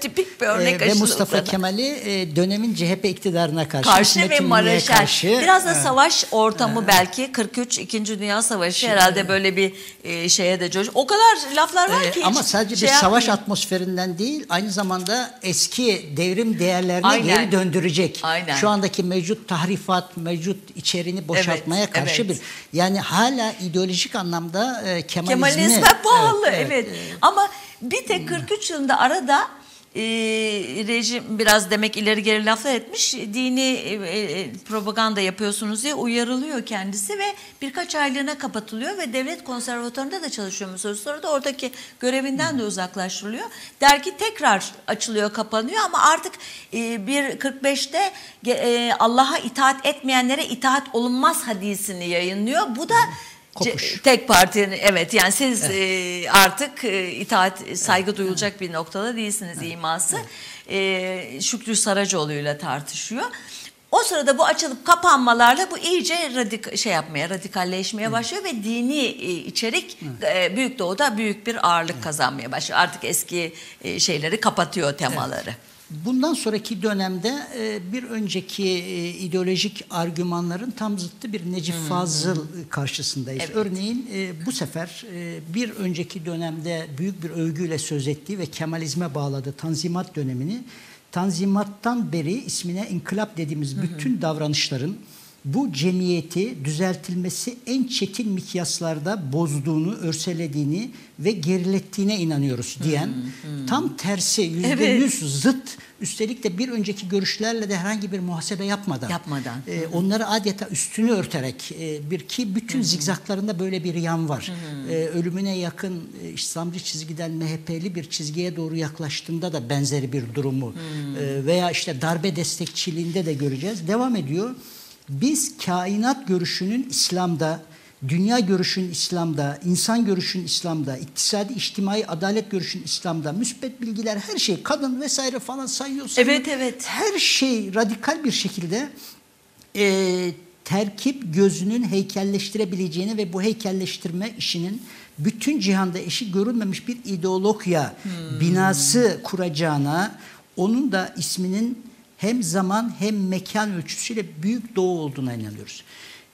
tipik bir örnek ee, ve Mustafa Kemal'i e, dönemin C H P iktidarına karşı. Karşı ve Maraşel. Karşı, biraz da savaş ortamı e, belki. kırk üç İkinci Dünya Savaşı şey, herhalde böyle bir e, şeye de coş. O kadar laflar var e, ki. Ama sadece şey bir savaş yapmayayım. Atmosferinden değil aynı zamanda eski devrim değerlerini aynen. geri döndürecek. Aynen. Aynen. Şu andaki mevcut tahrifat, mevcut içeriğini boşaltmaya evet, karşı evet. bir. Yani hala ideolojik anlamda e, Kemalizme, Kemalizme bağlı. Evet, evet. evet. Ama bir tek kırk üç yılında arada e, rejim biraz demek ileri geri laflar etmiş. Dini e, propaganda yapıyorsunuz diye uyarılıyor kendisi ve birkaç aylığına kapatılıyor ve devlet konservatuarında da çalışıyor musunuz? Sonra da oradaki görevinden de uzaklaştırılıyor. Dergi tekrar açılıyor, kapanıyor ama artık e, bir kırk beşte e, Allah'a itaat etmeyenlere itaat olunmaz hadisini yayınlıyor. Bu da kopuş. Tek partinin evet yani siz evet. E, artık e, itaat saygı duyulacak evet. bir noktada değilsiniz evet. iması. Evet. E, Şükrü Saracoğlu'yla tartışıyor. O sırada bu açılıp kapanmalarla bu iyice radik şey yapmaya, radikalleşmeye evet. başlıyor ve dini içerik evet. Büyük Doğu'da büyük bir ağırlık evet. kazanmaya başlıyor. Artık eski şeyleri kapatıyor temaları. Evet. Bundan sonraki dönemde bir önceki ideolojik argümanların tam zıttı bir Necip hmm. Fazıl karşısındayız. Evet. Örneğin bu sefer bir önceki dönemde büyük bir övgüyle söz ettiği ve Kemalizme bağladığı Tanzimat dönemini Tanzimat'tan beri ismine inkılap dediğimiz bütün hı hı. davranışların bu cemiyeti düzeltilmesi en çetin mikyaslarda bozduğunu, örselediğini ve gerilettiğine inanıyoruz diyen hı hı. tam tersi yüzde yüz evet. zıt üstelik de bir önceki görüşlerle de herhangi bir muhasebe yapmadan, yapmadan. E, onları adeta üstünü örterek e, bir ki bütün hı hı. zigzaklarında böyle bir yan var. Hı hı. E, ölümüne yakın İslamcı çizgiden M H P'li bir çizgiye doğru yaklaştığında da benzeri bir durumu hı hı. E, veya işte darbe destekçiliğinde de göreceğiz. Devam ediyor. Biz kainat görüşünün İslam'da, dünya görüşünün İslam'da, insan görüşünün İslam'da, iktisadi, içtimai, adalet görüşünün İslam'da, müspet bilgiler, her şey, kadın vesaire falan sayıyorsa evet, evet. her şey radikal bir şekilde e, terkip gözünün heykelleştirebileceğini ve bu heykelleştirme işinin bütün cihanda eşi görülmemiş bir ideologya hmm. binası kuracağına, onun da isminin hem zaman hem mekan ölçüsüyle Büyük Doğu olduğuna inanıyoruz.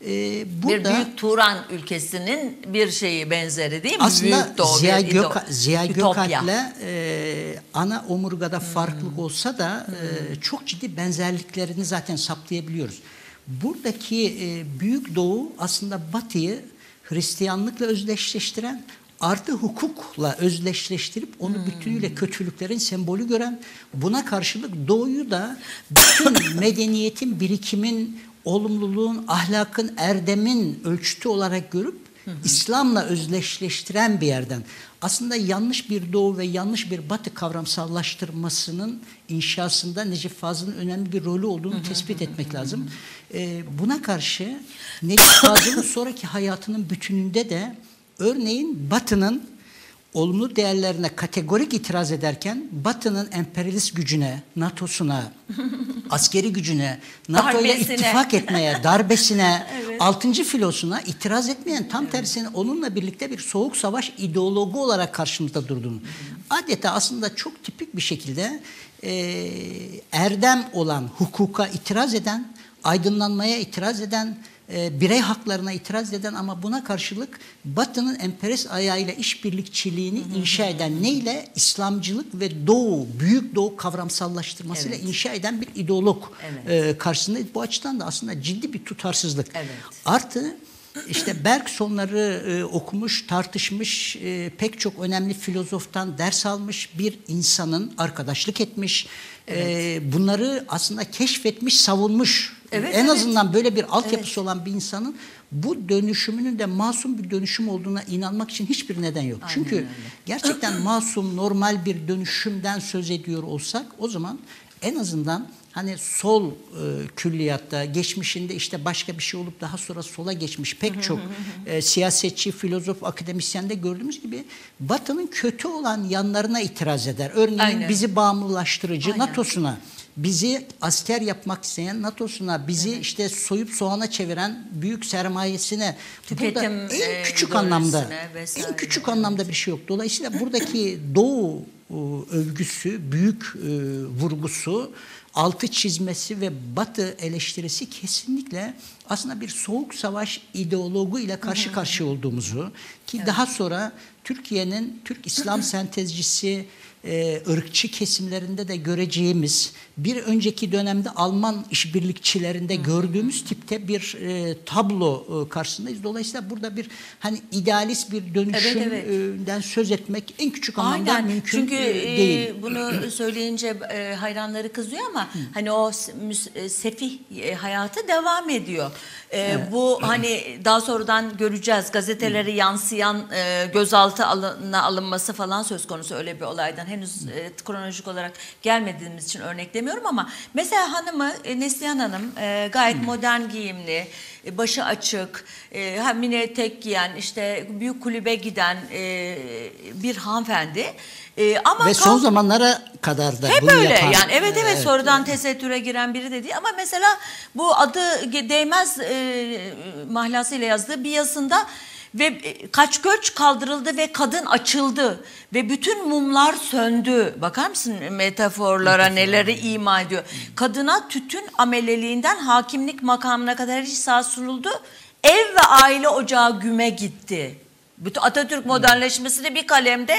Ee, burada, bir büyük Turan ülkesinin bir şeyi benzeri değil mi? Aslında Büyük Doğu, Ziya, Göka, Ziya Gökalp'le e, ana omurgada hmm. farklılık olsa da e, çok ciddi benzerliklerini zaten saptayabiliyoruz. Buradaki e, Büyük Doğu aslında Batı'yı Hristiyanlıkla özdeşleştiren, artı hukukla özdeşleştirip onu hmm. bütünüyle kötülüklerin sembolü gören, buna karşılık Doğu'yu da bütün medeniyetin, birikimin, olumluluğun, ahlakın, erdemin ölçütü olarak görüp hmm. İslam'la özdeşleştiren bir yerden. Aslında yanlış bir Doğu ve yanlış bir Batı kavramsallaştırmasının inşasında Necip Fazıl'ın önemli bir rolü olduğunu tespit etmek lazım. Ee, buna karşı Necip Fazıl'ın sonraki hayatının bütününde de örneğin Batı'nın olumlu değerlerine kategorik itiraz ederken Batı'nın emperyalist gücüne, NATO'suna, askeri gücüne, NATO'ya ittifak etmeye, darbesine, evet. altıncı filosuna itiraz etmeyen, tam evet. tersine onunla birlikte bir soğuk savaş ideologu olarak karşımızda durduğunu. Adeta aslında çok tipik bir şekilde e, erdem olan, hukuka itiraz eden, aydınlanmaya itiraz eden, e, birey haklarına itiraz eden ama buna karşılık Batı'nın emperyalist ayağıyla işbirlikçiliğini inşa eden, neyle? İslamcılık ve Doğu, Büyük Doğu kavramsallaştırmasıyla evet. inşa eden bir ideolog evet. e, karşısında. Bu açıdan da aslında ciddi bir tutarsızlık. Evet. Artı işte Bergson'ları e, okumuş, tartışmış, e, pek çok önemli filozoftan ders almış bir insanın arkadaşlık etmiş, evet. e, bunları aslında keşfetmiş, savunmuş. Evet, en evet. azından böyle bir altyapısı evet. olan bir insanın bu dönüşümünün de masum bir dönüşüm olduğuna inanmak için hiçbir neden yok. Aynen Çünkü öyle. Gerçekten masum, normal bir dönüşümden söz ediyor olsak, o zaman en azından hani sol e, külliyatta geçmişinde işte başka bir şey olup daha sonra sola geçmiş pek çok e, siyasetçi, filozof, akademisyende gördüğümüz gibi Batı'nın kötü olan yanlarına itiraz eder. Örneğin Aynen. bizi bağımlılaştırıcı NATO'suna, bizi asker yapmak isteyen NATO'suna, bizi evet. işte soyup soğana çevren büyük sermayesine, burada en küçük e, anlamda vesaire. en küçük anlamda bir şey yok. Dolayısıyla buradaki Doğu övgüsü, büyük e, vurgusu, altı çizmesi ve Batı eleştirisi kesinlikle aslında bir soğuk savaş ideologu ile karşı karşıya olduğumuzu, ki evet. daha sonra Türkiye'nin Türk İslam sentezcisi, Ee, ırkçı kesimlerinde de göreceğimiz, bir önceki dönemde Alman işbirlikçilerinde hmm. gördüğümüz tipte bir e, tablo e, karşısındayız. Dolayısıyla burada bir hani idealist bir dönüşümden evet, evet. söz etmek en küçük anlamda Aynen. mümkün Çünkü, e, değil. Çünkü bunu söyleyince e, hayranları kızıyor ama hmm. hani o e, sefih e, hayatı devam ediyor. E, evet. Bu hani daha sonradan göreceğiz, gazetelere hmm. yansıyan e, gözaltı alına alınması falan söz konusu, öyle bir olaydan henüz e, kronolojik olarak gelmediğimiz için örneklemiyorum ama mesela hanımı e, Neslihan Hanım e, gayet hmm. modern giyimli, e, başı açık, e, mini tek giyen, işte büyük kulübe giden e, bir hanımefendi. Ee, ama ve son zamanlara kadar da hep bunu öyle yapan, yani evet evet, evet sonradan evet. tesettüre giren biri de değil ama mesela bu adı değmez e, mahlasıyla yazdığı bir yazısında ve kaç göç kaldırıldı ve kadın açıldı ve bütün mumlar söndü. Bakar mısın metaforlara, Metafor. neleri ima ediyor. Kadına tütün ameleliğinden hakimlik makamına kadar her iş sağ sunuldu. Ev ve aile ocağı güme gitti. Bütün Atatürk modernleşmesini bir kalemde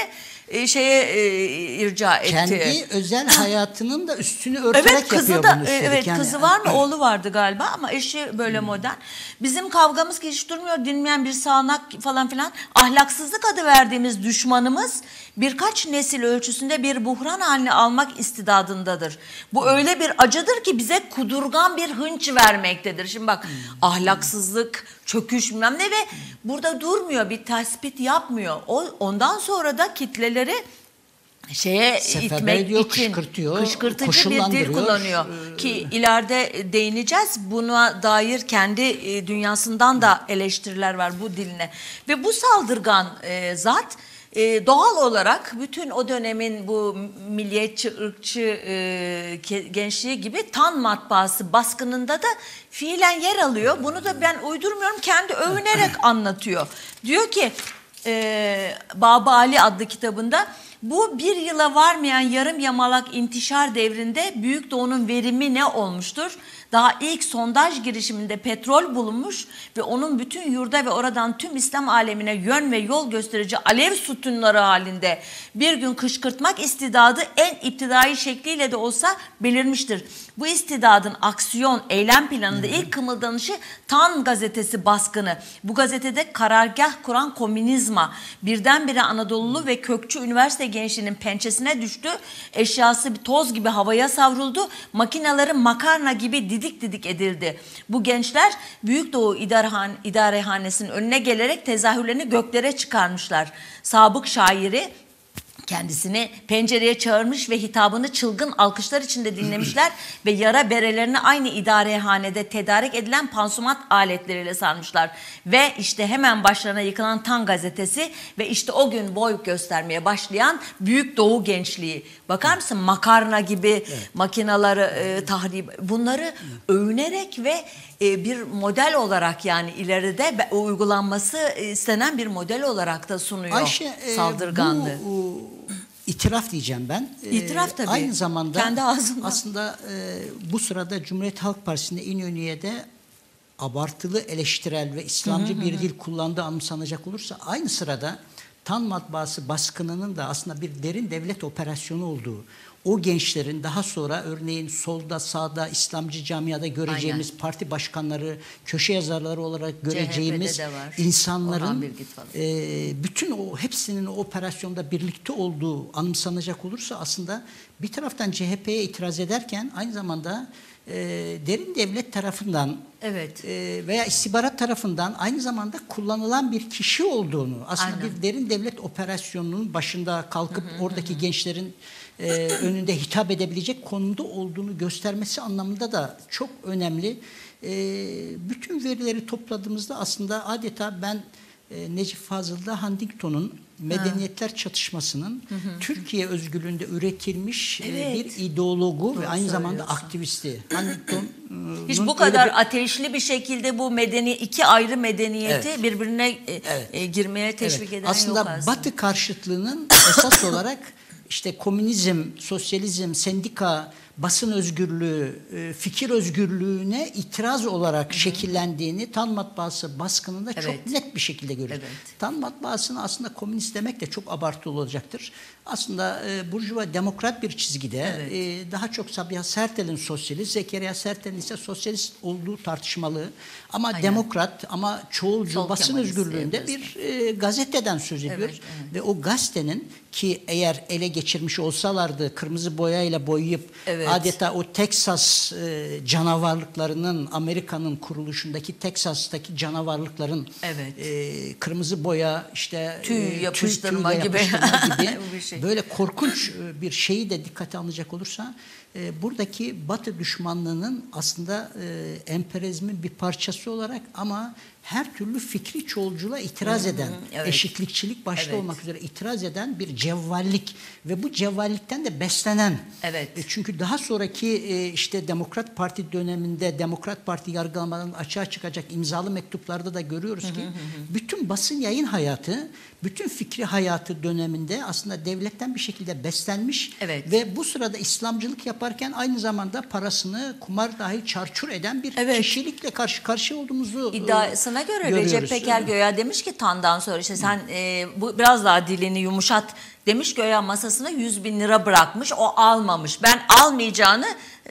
şeye e, irca etti. Kendi özel hayatının da üstünü örterek evet, kızı yapıyor da, bunu. Evet yani. Kızı var mı? Oğlu vardı galiba ama eşi böyle hmm. modern. Bizim kavgamız ki hiç durmuyor. Dinmeyen bir sağanak falan filan. Ahlaksızlık adı verdiğimiz düşmanımız birkaç nesil ölçüsünde bir buhran haline almak istidadındadır. Bu öyle bir acıdır ki bize kudurgan bir hınç vermektedir. Şimdi bak hmm. ahlaksızlık, çöküş bilmem ne ve hmm. burada durmuyor, bir tespit yapmıyor. O, ondan sonra da kitleler şeye Seferber itmek ediyor, için kışkırtıyor, kışkırtıcı bir dil kullanıyor. Ee, Ki ileride değineceğiz. Buna dair kendi dünyasından da eleştiriler var bu diline. Ve bu saldırgan e, zat e, doğal olarak bütün o dönemin bu milliyetçi, ırkçı e, gençliği gibi Tan matbaası baskınında da fiilen yer alıyor. Bunu da ben uydurmuyorum. Kendi övünerek anlatıyor. Diyor ki Ee, Baba Ali adlı kitabında, bu bir yıla varmayan yarım yamalak intişar devrinde Büyük Doğu'nun verimi ne olmuştur? Daha ilk sondaj girişiminde petrol bulunmuş ve onun bütün yurda ve oradan tüm İslam alemine yön ve yol gösterici alev sütunları halinde bir gün kışkırtmak istidadı en iptidai şekliyle de olsa belirmiştir. Bu istidadın aksiyon, eylem planında ilk kımıldanışı Tan Gazetesi baskını. Bu gazetede karargah kuran komünizma, birdenbire Anadolulu ve kökçü üniversite gençliğinin pençesine düştü. Eşyası bir toz gibi havaya savruldu. Makineleri makarna gibi didik didik edildi. Bu gençler Büyük Doğu İdarehan, İdarehanesi'nin önüne gelerek tezahürlerini göklere çıkarmışlar. Sabık şairi kendisini pencereye çağırmış ve hitabını çılgın alkışlar içinde dinlemişler ve yara berelerini aynı idarehanede tedarik edilen pansumat aletleriyle sarmışlar. Ve işte hemen başlarına yıkılan Tan gazetesi ve işte o gün boy göstermeye başlayan Büyük Doğu gençliği. Bakar mısın, makarna gibi evet. makinaları e, tahrip, bunları evet. övünerek ve e, bir model olarak, yani ileride uygulanması istenen bir model olarak da sunuyor Ayşe, e, saldırgandı. Bu, bu... İtiraf diyeceğim ben. İtiraf tabii. Aynı zamanda kendi ağzımdan. Aslında e, bu sırada Cumhuriyet Halk Partisi'nde İnönü'ye de abartılı eleştirel ve İslamcı hı hı. bir dil kullandığı anımsanacak olursa, aynı sırada Tan matbaası baskınının da aslında bir derin devlet operasyonu olduğu, o gençlerin daha sonra örneğin solda, sağda, İslamcı camiada göreceğimiz aynen. parti başkanları, köşe yazarları olarak göreceğimiz insanların e, bütün o hepsinin o operasyonda birlikte olduğu anımsanacak olursa, aslında bir taraftan C H P'ye itiraz ederken aynı zamanda e, derin devlet tarafından evet. e, veya istihbarat tarafından aynı zamanda kullanılan bir kişi olduğunu, aslında aynen. bir derin devlet operasyonunun başında kalkıp hı hı, oradaki hı. gençlerin Ee, önünde hitap edebilecek konuda olduğunu göstermesi anlamında da çok önemli. Ee, bütün verileri topladığımızda aslında adeta ben e, Necip Fazıl'da Huntington'un medeniyetler ha. çatışmasının hı hı. Türkiye özgürlüğünde üretilmiş evet. e, bir ideologu doğru ve aynı zamanda aktivisti. Huntington hiç bu kadar bir... ateşli bir şekilde bu medeni iki ayrı medeniyeti evet. birbirine e, evet. e, girmeye teşvik evet. eden aslında yok aslında. Batı karşıtlığının esas olarak İşte komünizm, sosyalizm, sendika, basın özgürlüğü, fikir özgürlüğüne itiraz olarak hı hı. şekillendiğini Tan matbaası baskınında evet. çok net bir şekilde görüyoruz. Evet. Tan matbaasını aslında komünist demek de çok abartılı olacaktır. Aslında e, burjuva demokrat bir çizgide evet. e, daha çok Sabiha Sertel'in sosyalist, Zekeriya Sertel'in ise sosyalist olduğu tartışmalı. Ama aynen. demokrat, ama çoğulcu Sol basın özgürlüğünde bir e, gazeteden söz ediyoruz. Evet, evet. Ve o gazetenin ki eğer ele geçirmiş olsalardı kırmızı boyayla boyayıp evet. adeta o Teksas e, canavarlıklarının, Amerika'nın kuruluşundaki Teksas'taki canavarlıkların evet. e, kırmızı boya işte tüy e, yapıştırma, tüy, tüy yapıştırma gibi, gibi şey. Böyle korkunç bir şeyi de dikkate alınacak olursa e, buradaki Batı düşmanlığının aslında e, emperyalizmin bir parçası olarak ama her türlü fikri çoğulculuğa itiraz hı hı, eden, evet. eşitlikçilik başta evet. olmak üzere itiraz eden bir cevvallik ve bu cevvallikten de beslenen. Evet. Çünkü daha sonraki işte Demokrat Parti döneminde Demokrat Parti yargılamalarının açığa çıkacak imzalı mektuplarda da görüyoruz ki hı hı hı. bütün basın yayın hayatı, bütün fikri hayatı döneminde aslında devletten bir şekilde beslenmiş evet. ve bu sırada İslamcılık yaparken aynı zamanda parasını kumar dahil çarçur eden bir evet. kişilikle karşı karşıya olduğumuzu iddiasına göre görüyoruz. Recep Peker Göya demiş ki Tan'dan sonra işte sen e, bu biraz daha dilini yumuşat demiş. Göya masasına yüz bin lira bırakmış, o almamış. Ben almayacağını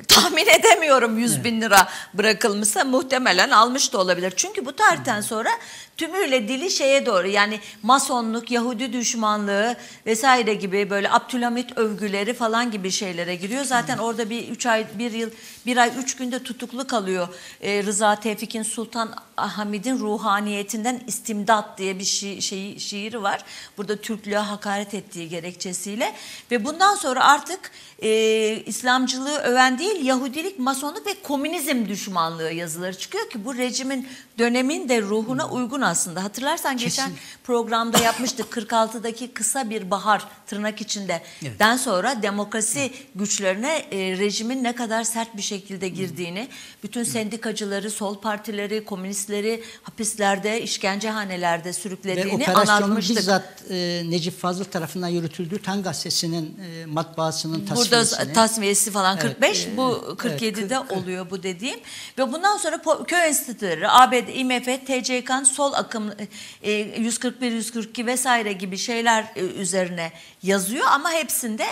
tahmin edemiyorum, yüz bin lira bırakılmışsa muhtemelen almış da olabilir. Çünkü bu tarihten sonra tümüyle dili şeye doğru, yani masonluk, Yahudi düşmanlığı vesaire gibi böyle Abdülhamit övgüleri falan gibi şeylere giriyor. Zaten orada bir üç ay, bir yıl, bir ay üç günde tutuklu kalıyor. Ee, Rıza Tevfik'in Sultan Hamid'in ruhaniyetinden istimdat diye bir şi şey, şiiri var. Burada Türklüğe hakaret ettiği gerekçesiyle ve bundan sonra artık e, İslamcılığı öven değil, Yahudilik, masonluk ve komünizm düşmanlığı yazıları çıkıyor ki bu rejimin dönemin de ruhuna uygun aslında. Hatırlarsan kesin. Geçen programda yapmıştık kırk altıdaki kısa bir bahar tırnak içinde. Evet. Den sonra demokrasi evet. güçlerine e, rejimin ne kadar sert bir şekilde girdiğini, evet. bütün sendikacıları, sol partileri, komünistleri hapislerde, işkencehanelerde sürüklediğini anlatmıştık. Ve operasyonun bizzat e, Necip Fazıl tarafından yürütüldüğü Tan Gazetesi'nin e, matbaasının tasfiyesini. Burada tasfiyesi falan kırk beş, evet, e, bu kırk yedide evet, oluyor bu dediğim. Ve bundan sonra köy enstitüleri, A B D, İ M F, T C K'nın sol akım yüz kırk bir yüz kırk iki vesaire gibi şeyler üzerine yazıyor ama hepsinde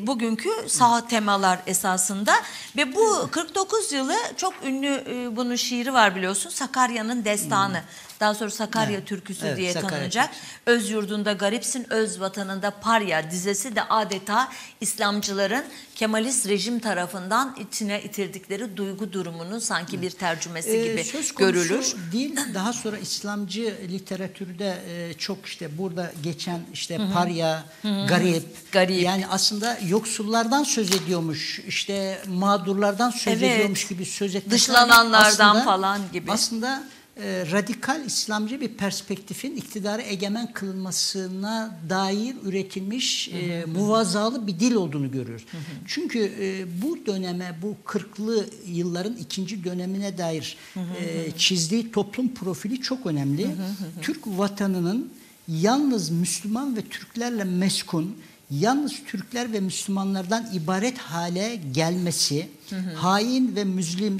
bugünkü sağ temalar esasında ve bu kırk dokuz yılı çok ünlü, bunun şiiri var biliyorsun, Sakarya'nın Destanı. Daha sonra Sakarya evet. türküsü evet, diye Sakarya tanınacak. Öz yurdunda garipsin, öz vatanında parya dizesi de adeta İslamcıların Kemalist rejim tarafından içine itirdikleri duygu durumunun sanki bir tercümesi ee, gibi söz görülür. Değil, daha sonra İslamcı literatürde çok işte burada geçen işte Hı -hı. parya, Hı -hı. garip, garip. Yani aslında yoksullardan söz ediyormuş, işte mağdurlardan söz evet. ediyormuş gibi söz etmiş. Dışlananlardan aslında, falan gibi. Aslında E, radikal İslamcı bir perspektifin iktidarı egemen kılınmasına dair üretilmiş hı hı. E, muvazzalı bir dil olduğunu görüyoruz. Hı hı. Çünkü e, bu döneme, bu kırklı yılların ikinci dönemine dair hı hı hı. E, çizdiği toplum profili çok önemli. Hı hı hı. Türk vatanının yalnız Müslüman ve Türklerle meskun, yalnız Türkler ve Müslümanlardan ibaret hale gelmesi, hı hı. hain ve müzlim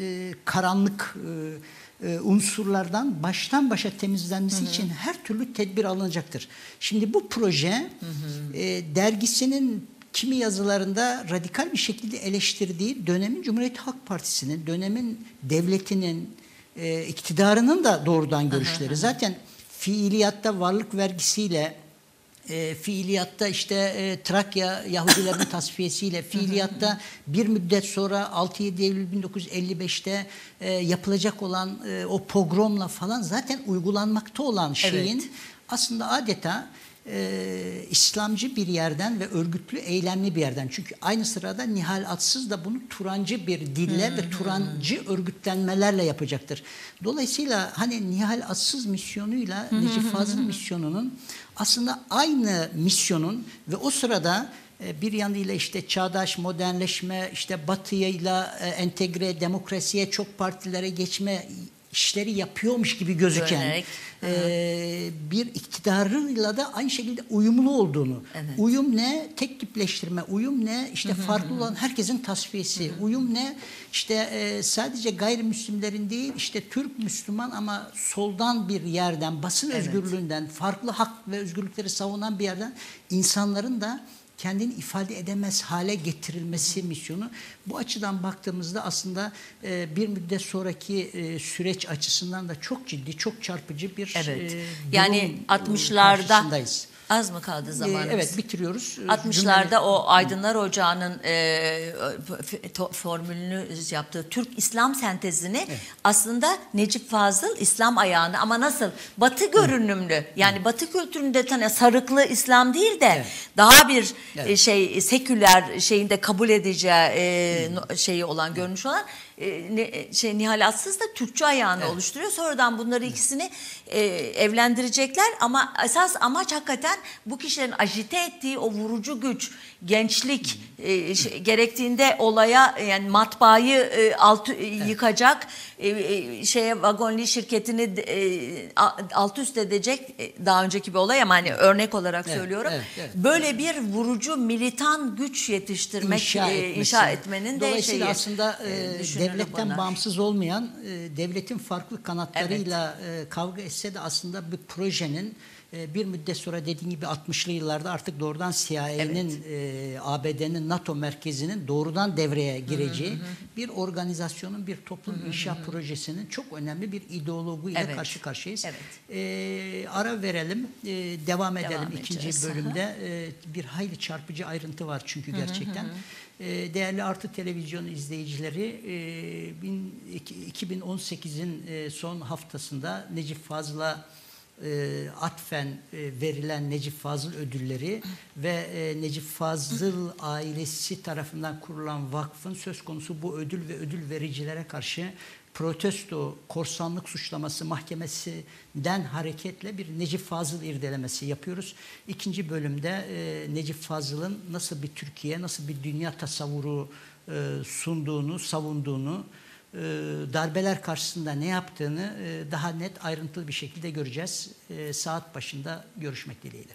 e, karanlık e, unsurlardan baştan başa temizlenmesi hı hı. için her türlü tedbir alınacaktır. Şimdi bu proje hı hı. E, dergisinin kimi yazılarında radikal bir şekilde eleştirdiği dönemin Cumhuriyet Halk Partisi'nin, dönemin devletinin, e, iktidarının da doğrudan görüşleri. Hı hı. Zaten fiiliyatta varlık vergisiyle, E, fiiliyatta işte e, Trakya Yahudilerin tasfiyesiyle, fiiliyatta bir müddet sonra altı yedi Eylül bin dokuz yüz elli beş'te e, yapılacak olan e, o pogromla falan zaten uygulanmakta olan şeyin evet. aslında adeta e, İslamcı bir yerden ve örgütlü eylemli bir yerden. Çünkü aynı sırada Nihal Atsız da bunu Turancı bir dille hmm. ve Turancı örgütlenmelerle yapacaktır. Dolayısıyla hani Nihal Atsız misyonuyla hmm. Necip Fazıl misyonunun aslında aynı misyonun ve o sırada bir yanıyla işte çağdaş modernleşme, işte Batı'yla entegre demokrasiye, çok partilere geçme işleri yapıyormuş gibi gözüken e, bir iktidarıyla da aynı şekilde uyumlu olduğunu. Evet. Uyum ne? Tek tipleştirme. Uyum ne? İşte Hı -hı. farklı olan herkesin tasfiyesi. Hı -hı. Uyum ne? İşte e, sadece gayrimüslimlerin değil, işte Türk Müslüman ama soldan bir yerden, basın evet. özgürlüğünden, farklı hak ve özgürlükleri savunan bir yerden insanların da kendini ifade edemez hale getirilmesi misyonu. Bu açıdan baktığımızda aslında bir müddet sonraki süreç açısından da çok ciddi, çok çarpıcı bir evet. yani altmışlarda az mı kaldı zamanımız? Evet, bitiriyoruz. altmışlarda o Aydınlar Ocağı'nın e, formülünü yaptığı Türk-İslam sentezini evet. aslında Necip Fazıl İslam ayağını ama nasıl? Batı görünümlü. Yani evet. Batı kültüründe tane sarıklı İslam değil de evet. daha bir evet. şey seküler şeyinde kabul edeceği e, evet. şeyi olan, görünüş olan şey, Nihal Atsız da Türkçe ayağını evet. oluşturuyor. Sonradan bunları ikisini e, evlendirecekler ama esas amaç hakikaten bu kişilerin ajite ettiği o vurucu güç, gençlik e, şey, gerektiğinde olaya, yani matbaayı e, alt, e, yıkacak, e, e, şeye, vagonli şirketini e, alt üst edecek, e, daha önceki bir olay ama hani örnek olarak evet, söylüyorum. Evet, evet, böyle evet. bir vurucu militan güç yetiştirmek, inşa, e, inşa etmenin de şeyi. Aslında e, devletten bana. Bağımsız olmayan, e, devletin farklı kanatlarıyla evet. e, kavga etse de aslında bir projenin e, bir müddet sonra dediğim gibi altmışlı yıllarda artık doğrudan C I A'nin, evet. e, A B D'nin, NATO merkezinin doğrudan devreye gireceği hı hı hı. bir organizasyonun, bir toplum hı hı hı. inşa projesinin çok önemli bir ideologuyla evet. karşı karşıyayız. Evet. E, ara verelim, e, devam, devam edelim edeceğiz. İkinci bölümde. E, bir hayli çarpıcı ayrıntı var çünkü gerçekten. Hı hı hı. Değerli Artı Televizyonu izleyicileri, iki bin on sekiz'in son haftasında Necip Fazıl'a atfen verilen Necip Fazıl ödülleri ve Necip Fazıl ailesi tarafından kurulan vakfın söz konusu bu ödül ve ödül vericilere karşı protesto, korsanlık suçlaması mahkemesinden hareketle bir Necip Fazıl irdelemesi yapıyoruz. İkinci bölümde e, Necip Fazıl'ın nasıl bir Türkiye, nasıl bir dünya tasavvuru e, sunduğunu, savunduğunu, e, darbeler karşısında ne yaptığını e, daha net, ayrıntılı bir şekilde göreceğiz. E, saat başında görüşmek dileğiyle.